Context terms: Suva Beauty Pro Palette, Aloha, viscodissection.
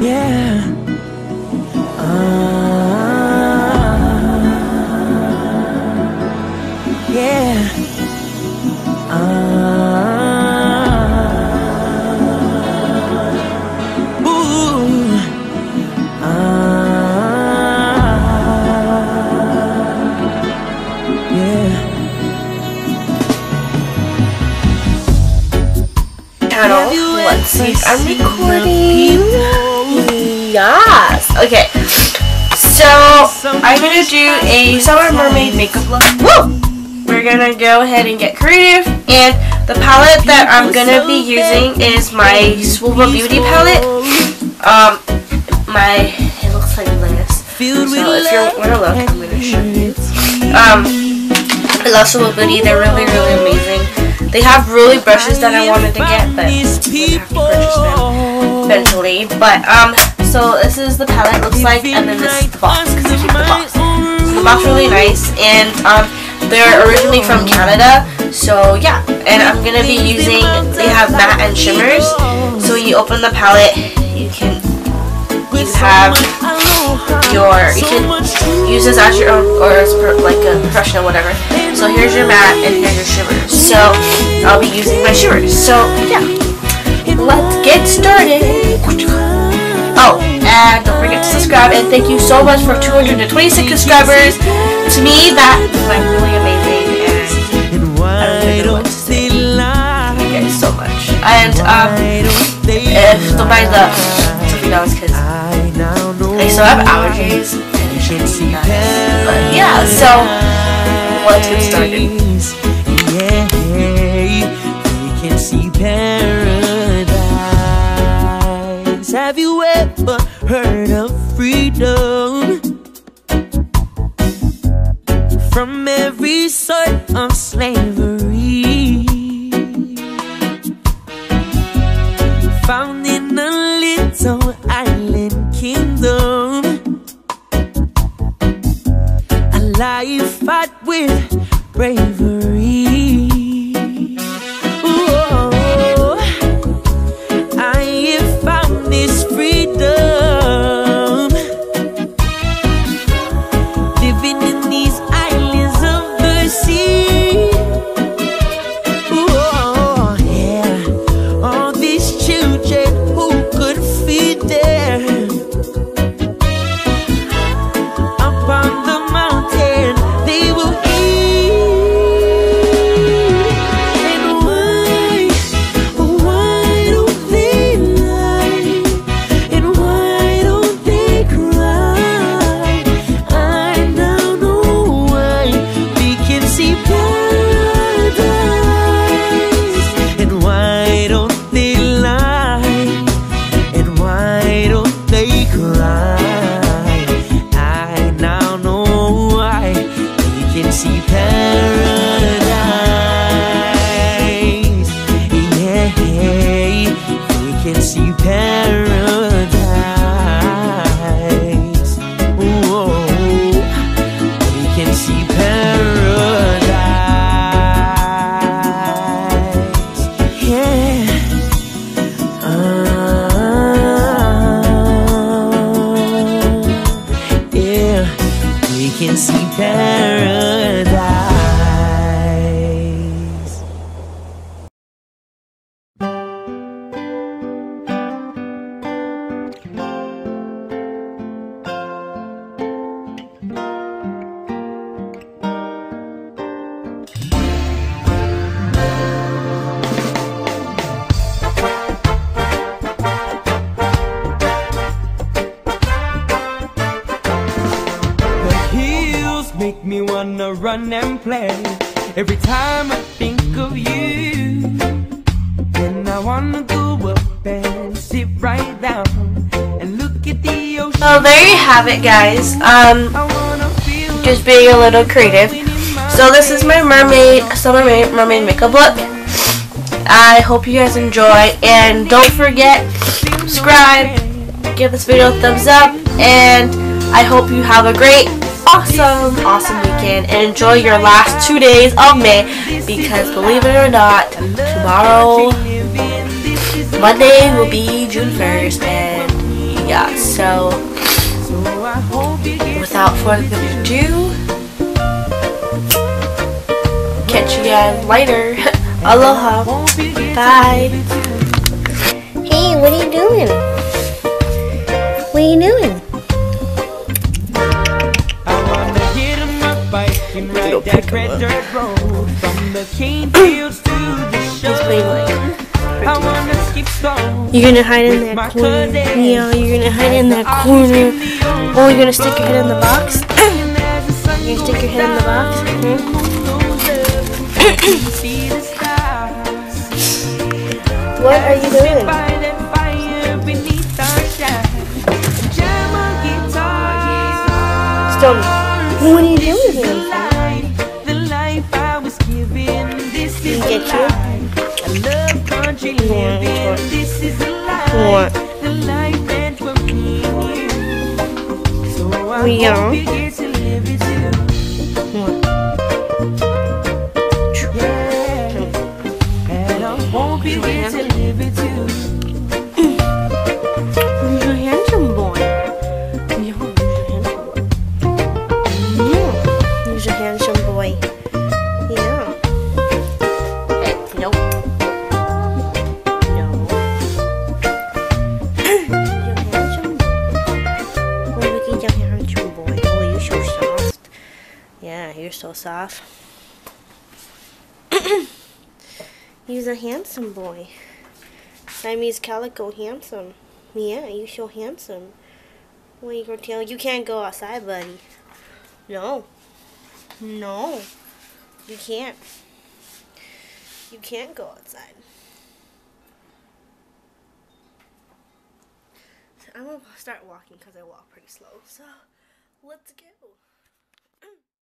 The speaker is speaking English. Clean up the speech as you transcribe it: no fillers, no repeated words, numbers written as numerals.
Yeah. Yeah. Let's see if I'm recording. Yes. Okay. So I'm gonna do a Summer Mermaid makeup look. Woo! We're gonna go ahead and get creative, and the palette that I'm gonna be using is my Suva Beauty palette. It looks like this. So if you wanna look, I'm gonna show you. I love Suva Beauty. They're really amazing. They have really brushes that I wanted to get, but I have to purchase them eventually. But so this is the palette looks like, and then this is the box, because I keep the box. So the box is really nice, and they're originally from Canada, so yeah. And I'm gonna be using, they have matte and shimmers. So you open the palette, you can use this as your own, or as like a professional, whatever. So here's your matte and here's your shimmers. So I'll be using my shimmers. So yeah, let's get started. Oh, and don't forget to subscribe, and thank you so much for 226 subscribers. To me, that is like really amazing, and I don't really know what to say. Thank you guys so much. And don't mind the $50 because I still have allergies. But yeah, so. Let's get started. Yeah, we can see paradise. Have you ever heard of freedom from every sort of slavery? Found in a little island kingdom, a life fought with bravery. Ooh, I have found this freedom, living in these islands of the sea. Ooh, yeah, all these children who could feed them up on the mountain. They will eat, and why don't they lie, and why don't they cry? I now know why. We can see paradise, and why don't they lie, and why don't they cry? See paradise, yeah, we can see paradise. Whoa, we can see paradise, yeah. Yeah, we can see paradise. Make me wanna run and play every time I think of you. Then I wanna go up and sit right down and look at the ocean. Well, there you have it, guys. Just being a little creative. So this is my summer mermaid makeup look. I hope you guys enjoy, and don't forget, subscribe, give this video a thumbs up, and I hope you have a great, awesome weekend, and enjoy your last 2 days of May, because believe it or not, tomorrow, Monday, will be June 1st, and yeah, so without further ado, catch you guys later. Aloha. Bye. Hey, what are you doing? What are you doing? Little pick him up. You're gonna hide in that corner. Yeah, you're gonna hide in that corner. Oh, you're gonna stick your head in the box. You're gonna stick your head in the box. What are you doing? Stop. What are you doing here? Get you. What? We are. You're a handsome boy. You're a handsome boy. Yeah. Nope. No. Oh, look at your handsome boy. Oh, you're so soft. Yeah, you're so soft. He's a handsome boy. I mean, calico handsome. Yeah, you're so handsome. What are you gonna tell? You can't go outside, buddy. No. No. You can't. You can't go outside. So I'm gonna start walking because I walk pretty slow. So let's go.